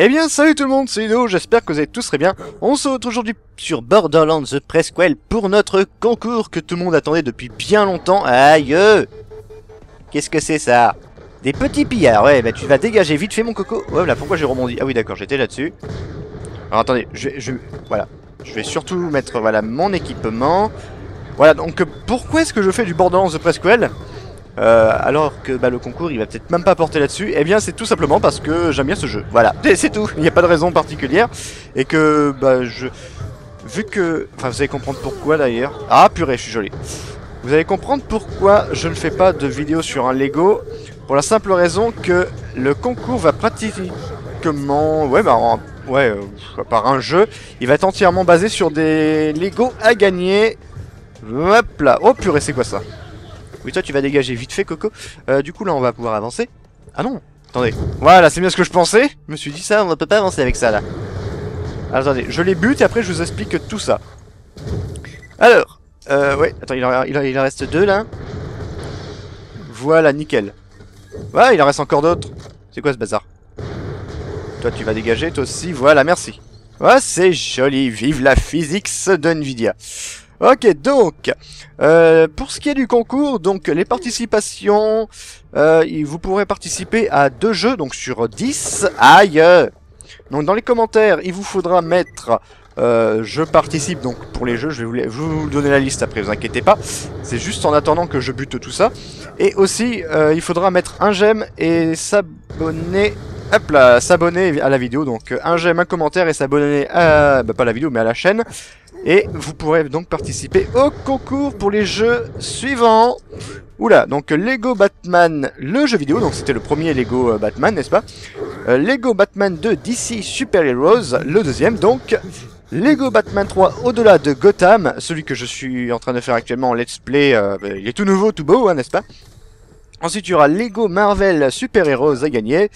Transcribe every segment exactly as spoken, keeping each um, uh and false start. Eh bien salut tout le monde, c'est Ludo, j'espère que vous allez tous très bien. On se retrouve aujourd'hui sur Borderlands the Presquel pour notre concours que tout le monde attendait depuis bien longtemps. Aïe, qu'est-ce que c'est ça? Des petits pillards, ouais, bah tu vas dégager vite fait mon coco. Ouais, là pourquoi j'ai rebondi? Ah oui d'accord, j'étais là-dessus. Alors attendez, je vais, je, voilà, je vais surtout mettre voilà mon équipement. Voilà, donc pourquoi est-ce que je fais du Borderlands the Presquel Euh, alors que bah, le concours il va peut-être même pas porter là-dessus? Eh bien c'est tout simplement parce que j'aime bien ce jeu. Voilà, c'est tout, il n'y a pas de raison particulière. Et que bah je... Vu que... Enfin vous allez comprendre pourquoi d'ailleurs. Ah purée je suis joli. Vous allez comprendre pourquoi je ne fais pas de vidéo sur un Lego. Pour la simple raison que le concours va pratiquement... Ouais bah... En... Ouais, euh, par un jeu. Il va être entièrement basé sur des Lego à gagner. Hop là. Oh purée c'est quoi ça? Oui, toi tu vas dégager vite fait Coco. Euh, du coup là on va pouvoir avancer. Ah non, attendez. Voilà, c'est bien ce que je pensais. Je me suis dit ça, on ne peut pas avancer avec ça là. Alors, attendez, je les bute et après je vous explique tout ça. Alors, euh, ouais, attends, il en, il en, il en reste deux là. Voilà, nickel. Voilà, il en reste encore d'autres. C'est quoi ce bazar? Toi tu vas dégager, toi aussi, voilà, merci. Ouais, c'est joli, vive la physique de Nvidia. Ok, donc, euh, pour ce qui est du concours, donc les participations, euh, vous pourrez participer à deux jeux, donc sur dix, aïe. Donc dans les commentaires, il vous faudra mettre euh, « Je participe », donc pour les jeux, je vais, vous, les, je vais vous donner la liste après, vous inquiétez pas, c'est juste en attendant que je bute tout ça. Et aussi, euh, il faudra mettre un j'aime et s'abonner... Hop là, s'abonner à la vidéo, donc un j'aime, un commentaire et s'abonner à, bah pas à la vidéo mais à la chaîne. Et vous pourrez donc participer au concours pour les jeux suivants. Oula, donc Lego Batman, le jeu vidéo, donc c'était le premier Lego Batman, n'est-ce pas? euh, Lego Batman deux D C Super Heroes, le deuxième donc. Lego Batman trois au-delà de Gotham, celui que je suis en train de faire actuellement en let's play, euh, bah, il est tout nouveau, tout beau, hein, n'est-ce pas? Ensuite il y aura Lego Marvel Super Heroes à gagner.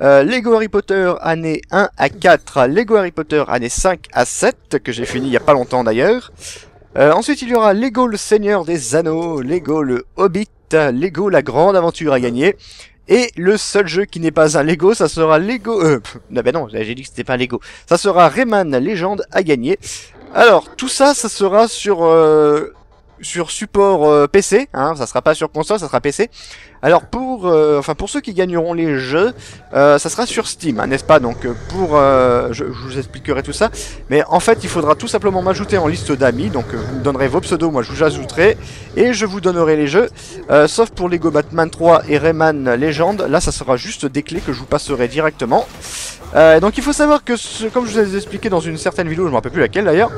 Euh, Lego Harry Potter année un à quatre, Lego Harry Potter année cinq à sept, que j'ai fini il n'y a pas longtemps d'ailleurs. Euh, ensuite il y aura Lego le Seigneur des Anneaux, Lego le Hobbit, Lego la Grande Aventure à gagner. Et le seul jeu qui n'est pas un Lego, ça sera Lego... Euh, pff, non ben non, j'ai dit que c'était pas un Lego. Ça sera Rayman Legends à gagner. Alors tout ça, ça sera sur... Euh... sur support euh, P C, hein, ça sera pas sur console, ça sera P C. Alors pour euh, enfin pour ceux qui gagneront les jeux, euh, ça sera sur Steam, n'est-ce pas? Donc pour euh, je, je vous expliquerai tout ça, mais en fait, il faudra tout simplement m'ajouter en liste d'amis, donc vous me donnerez vos pseudos, moi je vous ajouterai et je vous donnerai les jeux, euh, sauf pour Lego Batman trois et Rayman Legends, là ça sera juste des clés que je vous passerai directement. Euh, donc il faut savoir que ce, comme je vous ai expliqué dans une certaine vidéo, je me rappelle plus laquelle d'ailleurs,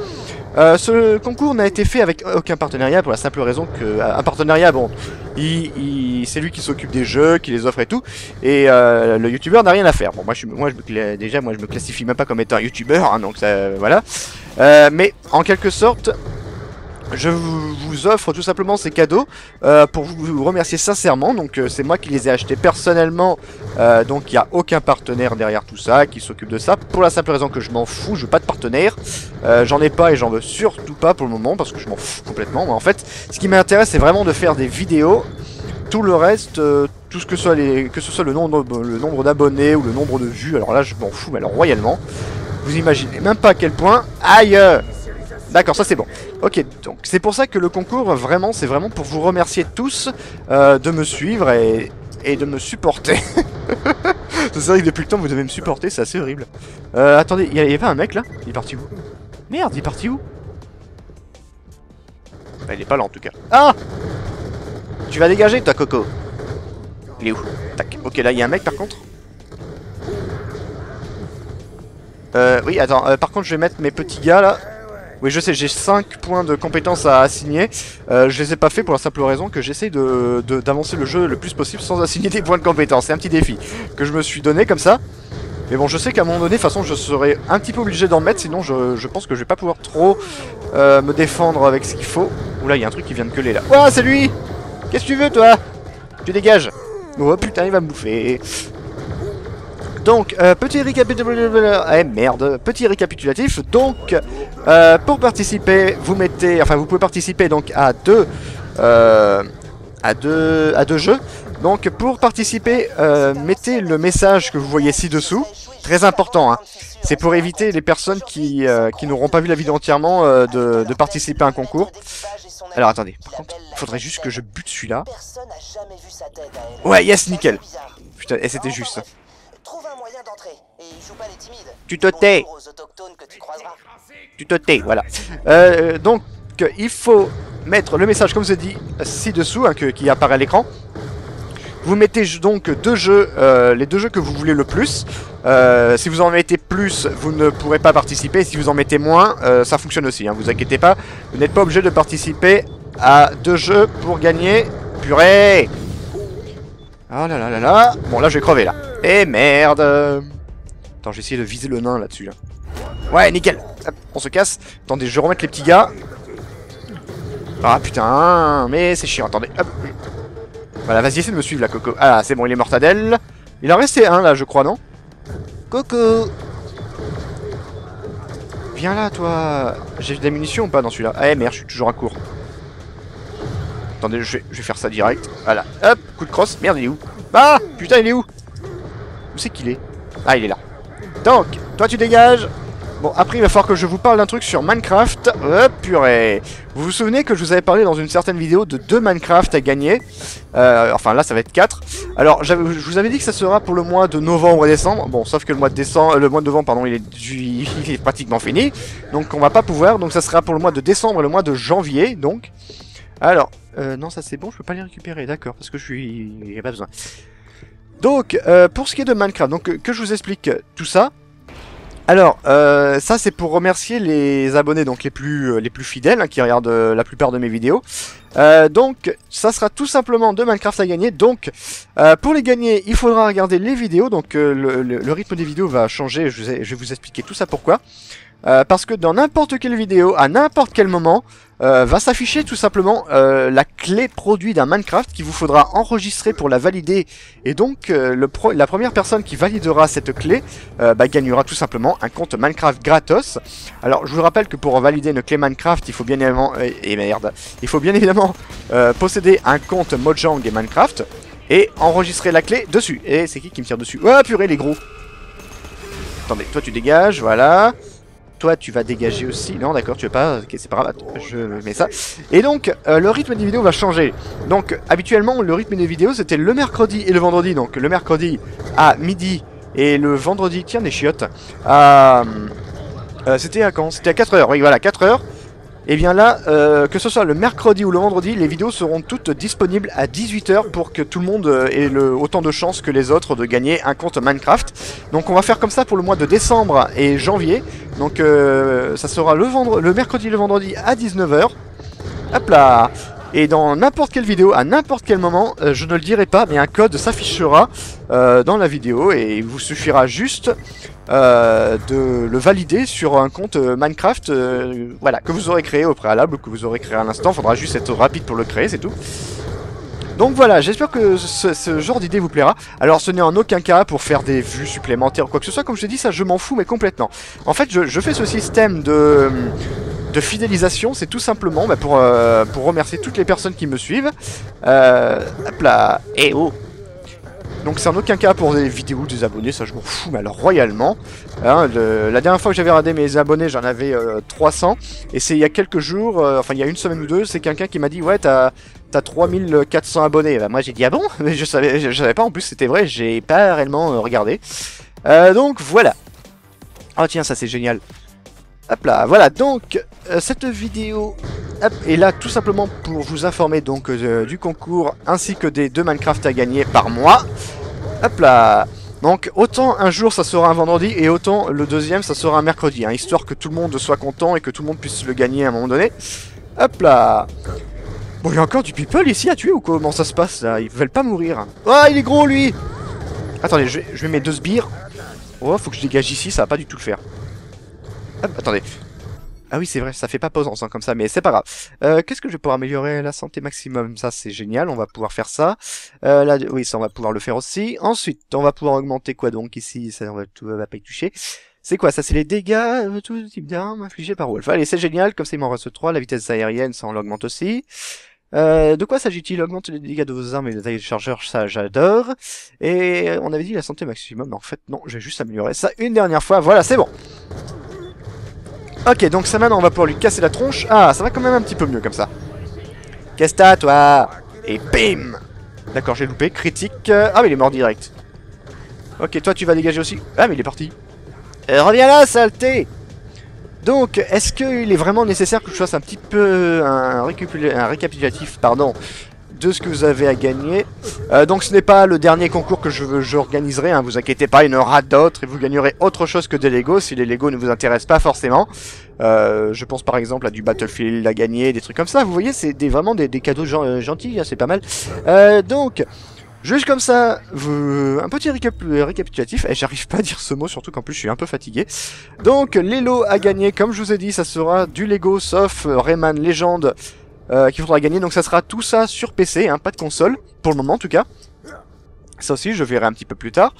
Euh, ce concours n'a été fait avec aucun partenariat pour la simple raison que un partenariat, bon, il, il, c'est lui qui s'occupe des jeux, qui les offre et tout, et euh, le youtubeur n'a rien à faire. Bon, moi je, moi, je, déjà, moi je me classifie même pas comme étant un youtubeur, hein, donc ça, voilà. Euh, mais en quelque sorte, je vous, vous offre tout simplement ces cadeaux euh, pour vous, vous remercier sincèrement. Donc euh, c'est moi qui les ai achetés personnellement, euh, donc il n'y a aucun partenaire derrière tout ça qui s'occupe de ça, pour la simple raison que je m'en fous, je veux pas de partenaire, euh, j'en ai pas et j'en veux surtout pas pour le moment parce que je m'en fous complètement. Mais en fait ce qui m'intéresse c'est vraiment de faire des vidéos. Tout le reste, euh, tout ce que, soit les, que ce soit le nombre, le nombre d'abonnés ou le nombre de vues, alors là je m'en fous mais alors royalement, vous imaginez même pas à quel point. Aïe. D'accord, ça c'est bon. Ok, donc c'est pour ça que le concours, vraiment, c'est vraiment pour vous remercier tous euh, de me suivre et, et de me supporter. C'est vrai que depuis le temps, vous devez me supporter, c'est assez horrible. Euh, attendez, il n'y avait pas un mec là? Il est parti où? Merde, il est parti où? Bah, il est pas là en tout cas. Ah! Tu vas dégager toi, Coco. Il est où? Tac. Ok, là il y a un mec par contre. Euh, oui, attends, euh, par contre, je vais mettre mes petits gars là. Oui je sais, j'ai cinq points de compétences à assigner, euh, je les ai pas fait pour la simple raison que j'essaye de, de, d'avancer le jeu le plus possible sans assigner des points de compétences, c'est un petit défi que je me suis donné comme ça. Mais bon je sais qu'à un moment donné, de toute façon je serai un petit peu obligé d'en mettre, sinon je, je pense que je vais pas pouvoir trop euh, me défendre avec ce qu'il faut. Oula il y a un truc qui vient de gueuler là. Ouah c'est lui! Qu'est-ce que tu veux toi? Tu dégages! Oh putain il va me bouffer. Donc, euh, petit récapitulatif, eh merde, petit récapitulatif, donc, euh, pour participer, vous mettez, enfin, vous pouvez participer, donc, à deux, euh, à deux, à deux jeux, donc, pour participer, euh, mettez le message que vous voyez ci-dessous, Très important, hein. C'est pour éviter les personnes qui, euh, qui n'auront pas vu la vidéo entièrement euh, de, de participer à un concours. Alors attendez, par contre, il faudrait juste que je bute celui-là. Ouais, yes, nickel. Putain, et c'était juste. Tu te tais. Tu te tais, voilà. Euh, donc, il faut mettre le message, comme je dit, ci-dessous, hein, que, qui apparaît à l'écran. Vous mettez donc deux jeux, euh, les deux jeux que vous voulez le plus. Euh, si vous en mettez plus, vous ne pourrez pas participer. Si vous en mettez moins, euh, ça fonctionne aussi. Hein, vous inquiétez pas, vous n'êtes pas obligé de participer à deux jeux pour gagner. Purée! Ah là là là là. Bon, là je vais crever là. Eh merde! Attends, j'ai essayé de viser le nain là-dessus. Là. Ouais, nickel. Hop, on se casse. Attendez, je vais remettre les petits gars. Ah putain, mais c'est chiant. Attendez, hop. Voilà, vas-y, essaie de me suivre là, Coco. Ah, c'est bon, il est mortadelle. Il en restait un là, je crois, non? Coco! Viens là, toi! J'ai des munitions ou pas dans celui-là? Ah, merde, je suis toujours à court. Attendez, je vais, je vais faire ça direct. Voilà, hop, coup de crosse. Merde, il est où? Ah, putain, il est où? Où c'est qu'il est? Ah, il est là. Donc, toi, tu dégages! Bon, après, il va falloir que je vous parle d'un truc sur Minecraft. Oh, purée. Vous vous souvenez que je vous avais parlé dans une certaine vidéo de deux Minecraft à gagner. Euh, enfin, là, ça va être quatre. Alors, je vous avais dit que ça sera pour le mois de novembre et décembre. Bon, sauf que le mois de décembre, le mois de novembre, pardon, il est, il est pratiquement fini. Donc, on va pas pouvoir. Donc, ça sera pour le mois de décembre et le mois de janvier, donc. Alors, euh, non, ça c'est bon, je peux pas les récupérer, d'accord, parce que je suis... j'ai pas besoin. Donc, euh, pour ce qui est de Minecraft, donc, que, que je vous explique tout ça. Alors, euh, ça c'est pour remercier les abonnés, donc les plus, euh, les plus fidèles, hein, qui regardent euh, la plupart de mes vidéos. Euh, donc, ça sera tout simplement deux Minecraft à gagner. Donc, euh, pour les gagner, il faudra regarder les vidéos. Donc, euh, le, le, le rythme des vidéos va changer. Je, vous ai, je vais vous expliquer tout ça pourquoi. Euh, parce que dans n'importe quelle vidéo, à n'importe quel moment, euh, va s'afficher tout simplement euh, la clé produit d'un Minecraft qu'il vous faudra enregistrer pour la valider. Et donc, euh, le pro la première personne qui validera cette clé euh, bah, gagnera tout simplement un compte Minecraft gratos. Alors, je vous rappelle que pour valider une clé Minecraft, il faut bien évidemment, euh, et merde, il faut bien évidemment euh, posséder un compte Mojang et Minecraft et enregistrer la clé dessus. Et c'est qui qui me tire dessus? Oh purée, les gros! Attendez, toi tu dégages, voilà. Toi, tu vas dégager aussi. Non, d'accord, tu veux pas. Ok, c'est pas grave. Je mets ça. Et donc, euh, le rythme des vidéos va changer. Donc, habituellement, le rythme des vidéos, c'était le mercredi et le vendredi. Donc, le mercredi à midi et le vendredi. Tiens, des chiottes. À... Euh, c'était à quand? C'était à quatre heures. Oui, voilà, quatre heures. Et bien là, euh, que ce soit le mercredi ou le vendredi, les vidéos seront toutes disponibles à dix-huit heures pour que tout le monde ait le, autant de chances que les autres de gagner un compte Minecraft. Donc on va faire comme ça pour le mois de décembre et janvier. Donc euh, ça sera le, vendre le mercredi et le vendredi à dix-neuf heures. Hop là. Et dans n'importe quelle vidéo, à n'importe quel moment, euh, je ne le dirai pas, mais un code s'affichera euh, dans la vidéo. Et il vous suffira juste euh, de le valider sur un compte Minecraft euh, voilà, que vous aurez créé au préalable, que vous aurez créé à l'instant. Il faudra juste être rapide pour le créer, c'est tout. Donc voilà, j'espère que ce, ce genre d'idée vous plaira. Alors ce n'est en aucun cas pour faire des vues supplémentaires ou quoi que ce soit. Comme je te dis, ça je m'en fous mais complètement. En fait, je, je fais ce système de, de fidélisation. C'est tout simplement bah, pour, euh, pour remercier toutes les personnes qui me suivent. Euh, hop là, eh oh. Donc c'est en aucun cas pour des vidéos des abonnés, ça je m'en fous, mais alors royalement. Hein, le, la dernière fois que j'avais regardé mes abonnés, j'en avais euh, trois cents. Et c'est il y a quelques jours, euh, enfin il y a une semaine ou deux, c'est quelqu'un qui m'a dit « Ouais, t'as trois mille quatre cents abonnés ». Bah moi j'ai dit « Ah bon ?» Mais je savais, je, je savais pas, en plus c'était vrai, j'ai pas réellement euh, regardé. Euh, donc voilà. Oh tiens, ça c'est génial. Hop là, voilà, donc euh, cette vidéo... Hop, et là tout simplement pour vous informer donc euh, du concours ainsi que des deux Minecraft à gagner par mois. Hop là. Donc autant un jour ça sera un vendredi et autant le deuxième ça sera un mercredi, hein, histoire que tout le monde soit content et que tout le monde puisse le gagner à un moment donné. Hop là. Bon, il y a encore du people ici à tuer ou comment ça se passe là? Ils veulent pas mourir. Ah, il est gros lui. Attendez, je vais, je vais mettre deux sbires. Oh, faut que je dégage ici, ça va pas du tout le faire. Hop, attendez. Ah oui, c'est vrai, ça fait pas pesant hein, comme ça, mais c'est pas grave. Euh, Qu'est-ce que je vais pouvoir améliorer? La santé maximum, ça c'est génial, on va pouvoir faire ça. Euh, là, oui, ça on va pouvoir le faire aussi. Ensuite, on va pouvoir augmenter quoi donc ici? Ça on va, tout, on va pas y toucher. C'est quoi ça? C'est les dégâts, euh, tout type d'armes infligées par Wolf. Allez, c'est génial, comme ça il m'en reste trois. La vitesse aérienne, ça on l'augmente aussi. Euh, de quoi s'agit-il? Augmente les dégâts de vos armes et les tailles de chargeur, ça j'adore. Et on avait dit la santé maximum, mais en fait non, j'ai juste amélioré ça une dernière fois, voilà c'est bon. Ok, donc ça maintenant on va pouvoir lui casser la tronche. Ah, ça va quand même un petit peu mieux comme ça. Qu'est-ce que t'as toi? Et bim! D'accord, j'ai loupé, critique. Ah mais il est mort direct. Ok, toi tu vas dégager aussi. Ah mais il est parti. Et reviens là, saleté! Donc, est-ce qu'il est vraiment nécessaire que je fasse un petit peu un, un récapitulatif, pardon, de ce que vous avez à gagner? euh, Donc ce n'est pas le dernier concours que je j'organiserai, hein, vous inquiétez pas, il y en aura d'autres et vous gagnerez autre chose que des Legos si les Legos ne vous intéressent pas forcément. Euh, je pense par exemple à du Battlefield à gagner, des trucs comme ça, vous voyez, c'est des, vraiment des, des cadeaux gen gentils, hein, c'est pas mal. Euh, donc... Juste comme ça, vous... un petit récap... récapitulatif, et j'arrive pas à dire ce mot, surtout qu'en plus je suis un peu fatigué. Donc les lots à gagner, comme je vous ai dit, ça sera du Lego, sauf Rayman Legends, euh, qu'il faudra gagner. Donc ça sera tout ça sur P C, hein, pas de console, pour le moment en tout cas. Ça aussi, je verrai un petit peu plus tard.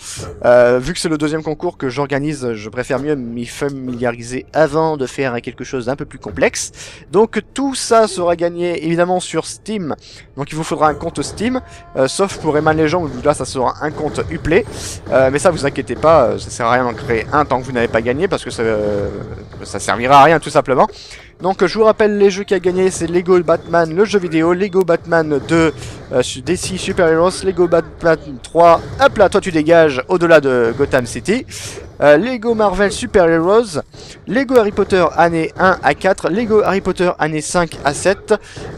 Euh, vu que c'est le deuxième concours que j'organise, je préfère mieux m'y familiariser avant de faire quelque chose d'un peu plus complexe. Donc tout ça sera gagné évidemment sur Steam. Donc il vous faudra un compte Steam, euh, sauf pour Rayman Legends, où là ça sera un compte Uplay. Euh, mais ça, vous inquiétez pas, ça sert à rien d'en créer un tant que vous n'avez pas gagné, parce que ça, euh, ça servira à rien tout simplement. Donc je vous rappelle les jeux qu'il y a gagné, c'est Lego Batman, le jeu vidéo, Lego Batman deux euh, D C Super Heroes, Lego Batman trois, hop là, toi tu dégages au-delà de Gotham City, euh, Lego Marvel Super Heroes, Lego Harry Potter année un à quatre, Lego Harry Potter année cinq à sept,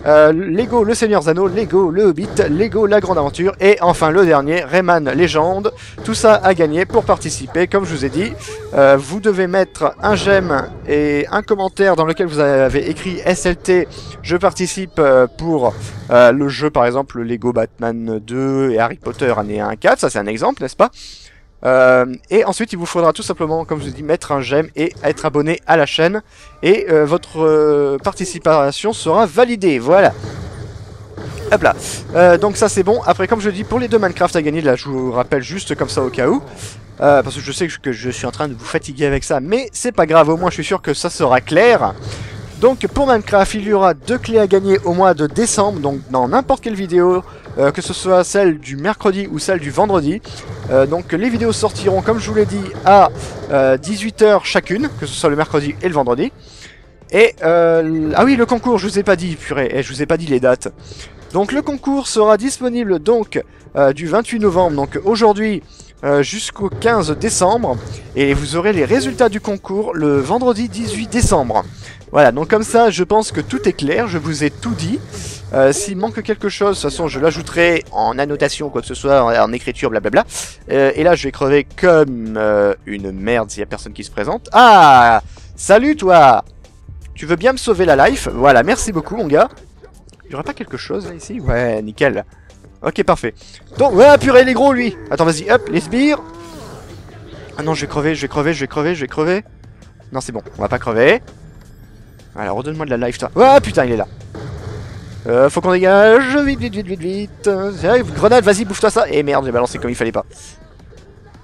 euh, Lego le Seigneur des Anneaux, Lego le Hobbit, Lego la Grande Aventure et enfin le dernier, Rayman Legends. Tout ça à gagner. Pour participer, comme je vous ai dit, euh, vous devez mettre un j'aime et un commentaire dans lequel vous avez avait écrit S L T, je participe euh, pour euh, le jeu par exemple Lego Batman deux et Harry Potter année un à quatre, ça c'est un exemple, n'est-ce pas? euh, Et ensuite il vous faudra tout simplement, comme je vous ai dit, mettre un j'aime et être abonné à la chaîne et euh, votre euh, participation sera validée, voilà. Hop là, euh, donc ça c'est bon. Après, comme je dis, pour les deux Minecraft à gagner, là je vous rappelle juste comme ça au cas où, euh, parce que je sais que je suis en train de vous fatiguer avec ça, mais c'est pas grave, au moins je suis sûr que ça sera clair. Donc pour Minecraft, il y aura deux clés à gagner au mois de décembre, donc dans n'importe quelle vidéo, euh, que ce soit celle du mercredi ou celle du vendredi. Euh, donc les vidéos sortiront, comme je vous l'ai dit, à euh, dix-huit heures chacune, que ce soit le mercredi et le vendredi. Et, euh, ah oui, le concours, je vous ai pas dit, purée, et je vous ai pas dit les dates. Donc le concours sera disponible donc euh, du vingt-huit novembre, donc aujourd'hui, Euh, jusqu'au quinze décembre, et vous aurez les résultats du concours le vendredi dix-huit décembre. Voilà, donc comme ça je pense que tout est clair, je vous ai tout dit. euh, S'il manque quelque chose, de toute façon je l'ajouterai en annotation, quoi que ce soit, en, en écriture, blablabla. euh, Et là je vais crever comme euh, une merde s'il n'y a personne qui se présente. Ah, salut toi. Tu veux bien me sauver la life? Voilà, merci beaucoup mon gars. Il n'y aurait pas quelque chose là ici? Ouais, nickel. Ok, parfait. Donc, ouais, purée, il est gros, lui. Attends, vas-y, hop, les sbires. Ah non, je vais crever, je vais crever, je vais crever, je vais crever. Non, c'est bon, on va pas crever. Alors, redonne-moi de la life, toi. Ouais, putain, il est là. Euh, faut qu'on dégage. Vite, vite, vite, vite, vite. Grenade, vas-y, bouffe-toi ça. Et merde, j'ai balancé comme il fallait pas.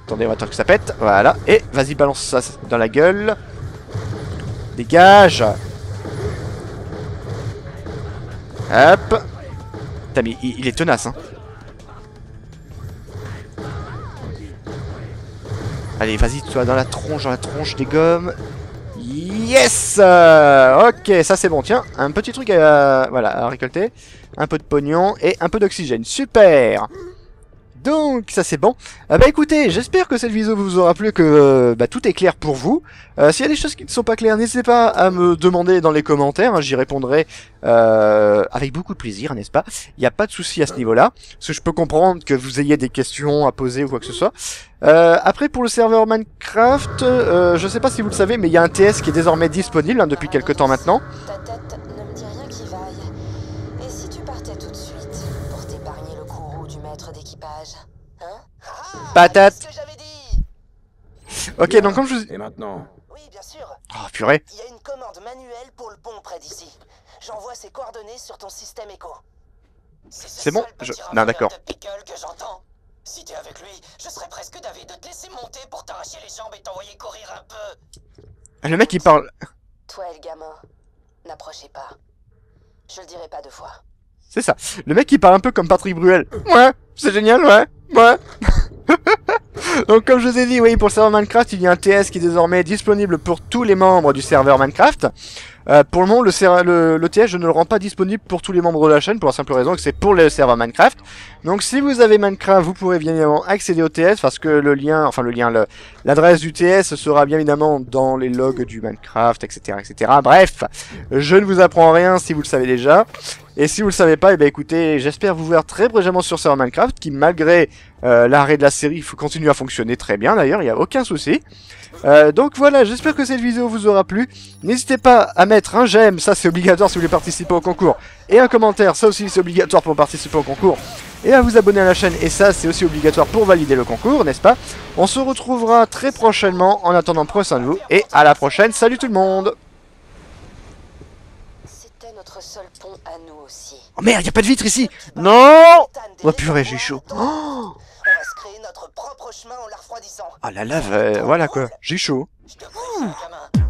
Attendez, on va attendre que ça pète. Voilà. Et vas-y, balance ça dans la gueule. Dégage. Hop. Putain, mais il est tenace, hein. Allez, vas-y, tu vas dans la tronche, dans la tronche des gommes. Yes! euh, Ok, ça c'est bon. Tiens, un petit truc à, voilà, à récolter. Un peu de pognon et un peu d'oxygène. Super! Donc ça c'est bon. euh, Bah écoutez, j'espère que cette vidéo vous aura plu, que euh, bah, tout est clair pour vous. euh, S'il y a des choses qui ne sont pas claires, n'hésitez pas à me demander dans les commentaires, hein, j'y répondrai euh, avec beaucoup de plaisir, n'est-ce pas? Il n'y a pas de souci à ce niveau-là, parce que je peux comprendre que vous ayez des questions à poser ou quoi que ce soit. euh, Après, pour le serveur Minecraft, euh, je sais pas si vous le savez, mais il y a un T S qui est désormais disponible, hein, depuis quelques temps maintenant. Patate. Ok, donc comme je vous... Et maintenant? Oui, bien sûr. Oh, purée. Il y a une commande manuelle pour le pont près d'ici. J'envoie ses coordonnées sur ton système écho. C'est bon, je... Non, d'accord. Si t'es avec lui, je serais presque d'avis de te laisser monter pour t'arracher les jambes et t'envoyer courir un peu. Le mec, il parle... Toi et le gamin, n'approchez pas. Je le dirai pas deux fois. C'est ça. Le mec, il parle un peu comme Patrick Bruel. Ouais, c'est génial, ouais, ouais. Donc comme je vous ai dit, oui, pour le serveur Minecraft, il y a un T S qui est désormais disponible pour tous les membres du serveur Minecraft. Euh, pour le moment, le, le, le T S, je ne le rends pas disponible pour tous les membres de la chaîne, pour la simple raison que c'est pour le serveur Minecraft. Donc si vous avez Minecraft, vous pourrez bien évidemment accéder au T S, parce que le lien, enfin le lien, l'adresse du T S sera bien évidemment dans les logs du Minecraft, et cetera, et cetera. Bref, je ne vous apprends rien si vous le savez déjà. Et si vous le savez pas, et bien écoutez, j'espère vous voir très prochainement sur serveur Minecraft, qui malgré euh, l'arrêt de la série continue à fonctionner très bien d'ailleurs, il n'y a aucun souci. Euh, donc voilà, j'espère que cette vidéo vous aura plu. N'hésitez pas à mettre un j'aime, ça c'est obligatoire si vous voulez participer au concours, et un commentaire, ça aussi c'est obligatoire pour participer au concours, et à vous abonner à la chaîne, et ça c'est aussi obligatoire pour valider le concours, n'est-ce pas? On se retrouvera très prochainement, en attendant prenez soin de vous, et à la prochaine, salut tout le monde! C'était notre seul pont à nous aussi. Oh merde, y a pas de vitre ici! Non! Oh purée, j'ai chaud. Oh, notre propre chemin en la refroidissant. Ah la lave, euh, voilà quoi, j'ai chaud. Je te pousse, gamin.